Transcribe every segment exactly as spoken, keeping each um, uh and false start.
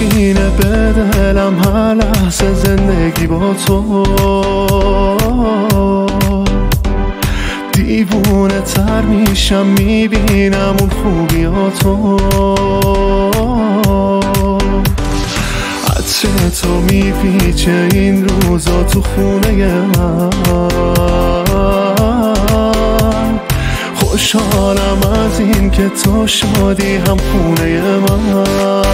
میشینه به دلم هر لحظه زندگی با تو. دیوونه تر میشم میبینم اون خوبیاتو، عطر تو میپیچه این روزا تو خونه من. خوشحالم از این که تو شادی هم خونه من.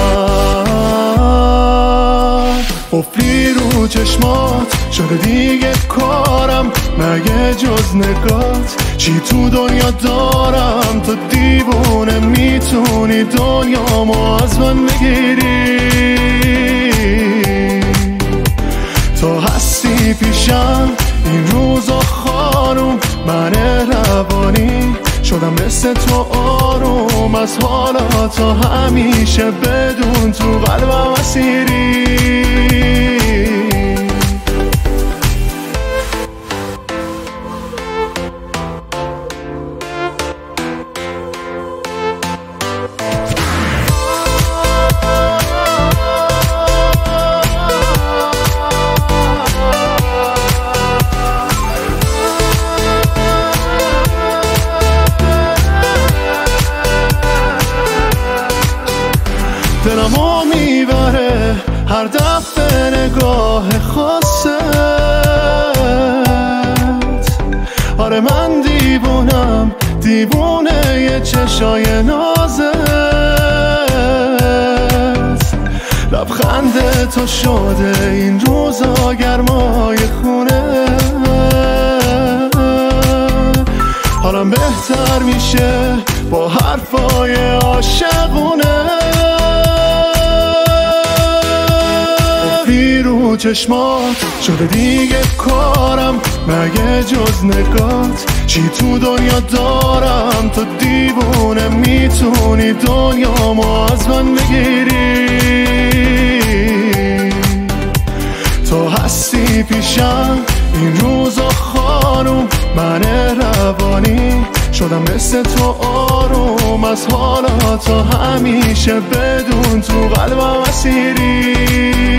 قفلی رو چشمات شده دیگه کارم، مگه جز نگات چی تو دنیا دارم؟ تو دیوونه میتونی دنیامو از من بگیری. تو هستی پیشم این روزا خانوم، من روانی شدم مثل تو آروم. از حالا تا همیشه بدون تو قلبم اسیری. دلمو میبره هر دفعه نگاه خاصت. آره من دیوونم، دیوونه یه چشای نازت. لبخند تو شده این روزا گرمای خونه. حالم بهتر میشه با حرفای عاشقونه. چشمات شده دیگه کارم، مگه جز نگات چی تو دنیا دارم؟ تو دیوونه میتونی دنیامو از من بگیری. تو هستی پیشم این روزا خانوم، من روانی شدم مثل تو آروم. از حالا تا همیشه بدون تو قلبم اسیری.